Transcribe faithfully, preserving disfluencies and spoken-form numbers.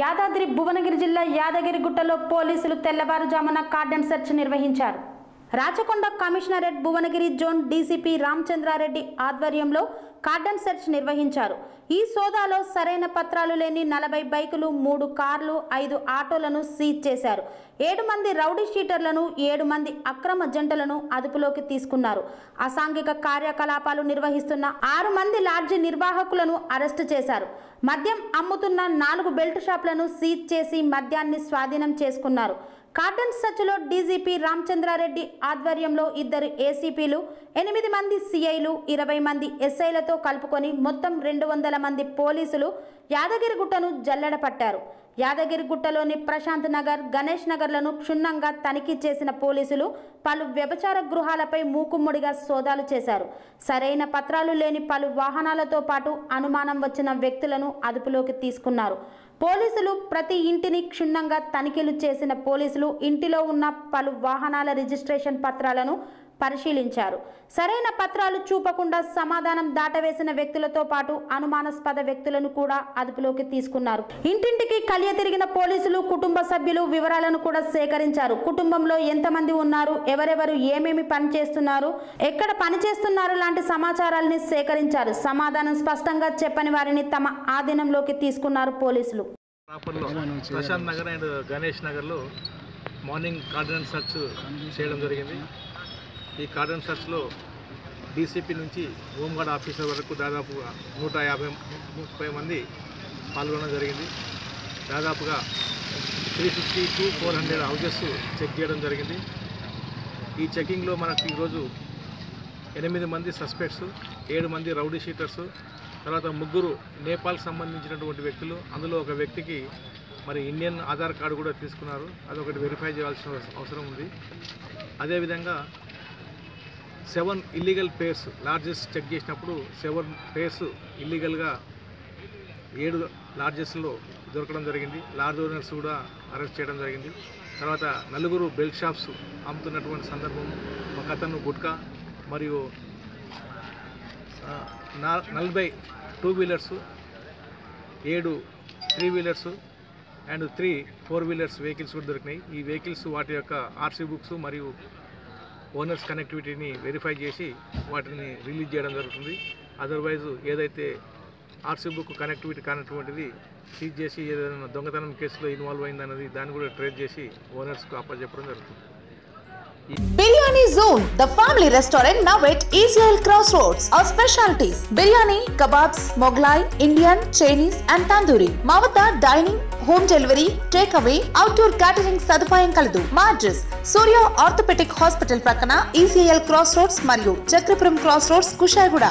యాదాద్రి భువనగిరి జిల్లా యాదగిరిగుట్టలో పోలీసులు తెల్లవారుజామున కార్డన్ సెర్చ్ నిర్వహించారు. Rachakonda commissionerate Bhuvanagiri zone DCP Ramachandra Reddy ఆధ్వర్యంలో కార్డన్ సెర్చ్ నిర్వహించారు. ఈ సోదాలో సరైన పత్రాలు లేని నలభై బైకులు, మూడు కార్లు, ఐదు ఆటోలను సీజ్ చేశారు. ఏడు మంది రౌడీ షీటర్లను, ఏడు మంది అక్రమ జంటలను అదుపులోకి తీసుకున్నారు. అసాంఘిక కార్యకలాపాలు నిర్వహిస్తున్న ఆరు మంది లాడ్జి నిర్వాహకులను అరెస్టు చేశారు. మద్యం అమ్ముతున్న నాలుగు బెల్ట్ షాపులను సీజ్ చేసి మద్యాన్ని స్వాధీనం చేసుకున్నారు. కార్డన్ సెర్చ్లో డీజీపీ రామచంద్ర రెడ్డి ఆధ్వర్యంలో ఇద్దరు ఏసీపీలు, ఎనిమిది మంది సిఐలు, ఇరవై మంది ఎస్ఐలతో కలుపుకొని మొత్తం రెండు వందల మంది పోలీసులు యాదగిరిగుట్టను జల్లెడపట్టారు. యాదగిరిగుట్టలోని ప్రశాంత్ నగర్, గణేష్ నగర్లను క్షుణ్ణంగా తనిఖీ చేసిన పోలీసులు పలు వ్యభిచార గృహాలపై మూకుమ్మడిగా సోదాలు చేశారు. సరైన పత్రాలు లేని పలు వాహనాలతో పాటు అనుమానం వచ్చిన వ్యక్తులను అదుపులోకి తీసుకున్నారు. పోలీసులు ప్రతి ఇంటిని క్షుణ్ణంగా తనిఖీలు చేసిన పోలీసులు ఇంటిలో ఉన్న పలు వాహనాల రిజిస్ట్రేషన్ పత్రాలను పరిశీలించారు. సరైన పత్రాలు చూపకుండా సమాధానం దాటవేసిన వ్యక్తులతో పాటు అనుమానాస్పద వ్యక్తులను కూడా అదుపులోకి తీసుకున్నారు. ఇంటింటికి కళ్య తిరిగిన పోలీసులు కుటుంబ సభ్యులు వివరాలను కూడా సేకరించారు. కుటుంబంలో ఎంతమంది ఉన్నారు, ఎవరెవరు ఏమేమి పని చేస్తున్నారు, ఎక్కడ పనిచేస్తున్నారు లాంటి సమాచారాన్ని సేకరించారు. సమాధానం స్పష్టంగా చెప్పని వారిని తమ ఆధీనంలోకి తీసుకున్నారు పోలీసులు. ప్రశాంత్ నగర్ అండ్ గణేష్ నగర్లో మార్నింగ్ కార్డన్ సెర్చ్ చేయడం జరిగింది. ఈ కార్డన్ సెర్చ్లో డీసీపీ నుంచి హోంగార్డ్ ఆఫీసర్ వరకు దాదాపుగా నూట యాభై ముప్పై మంది పాల్గొనడం జరిగింది. దాదాపుగా three fifty to four hundred houses check చేయడం జరిగింది. ఈ చెకింగ్లో మనకు ఈరోజు ఎనిమిది మంది సస్పెక్ట్స్, ఏడు మంది రౌడీ షీటర్స్, తర్వాత ముగ్గురు నేపాల్కి సంబంధించినటువంటి వ్యక్తులు. అందులో ఒక వ్యక్తికి మరి ఇండియన్ ఆధార్ కార్డు కూడా తీసుకున్నారు. అదొకటి వెరిఫై చేయాల్సిన అవసరం ఉంది. అదేవిధంగా seven illegal pairs lodges check చేసినప్పుడు సెవెన్ పేర్స్ ఇల్లీగల్గా ఏడు లాడ్జెస్లో దొరకడం జరిగింది. లార్జ్ ఓనర్స్ కూడా అరెస్ట్ చేయడం జరిగింది. తర్వాత నలుగురు బెల్ట్ షాప్స్ అమ్ముతున్నటువంటి సందర్భం, ఒక అతను గుట్కా మరియు నలభై టూ వీలర్సు, ఏడు three wheelers and three four wheelers vehicles కూడా దొరికినాయి. ఈ వెహికల్స్ వాటి యొక్క ఆర్సీ బుక్స్ మరియు ఓనర్స్ కనెక్టివిటీని వెరిఫై చేసి వాటిని రిలీజ్ చేయడం జరుగుతుంది. అదర్వైజ్ ఏదైతే ఆర్సీ బుక్ కనెక్టివిటీ కానటువంటిది సీజ్ చేసి ఏదైనా దొంగతనం కేసులో ఇన్వాల్వ్ అయిందన్నది దాన్ని కూడా ట్రేస్ చేసి ఓనర్స్కు అప్పచెప్పడం జరుగుతుంది. Biryani Zone, the family restaurant now at E C L Crossroads. Our specialties: biryani, kebabs, Moglai, Indian, Chinese, and tandoori. Mavata dining, home delivery, takeaway, outdoor catering sadupayam kaladu. Ma address: Surya Orthopedic Hospital prakana E C L Crossroads, Mariyu Chakrapuram Crossroads, Kushalguda.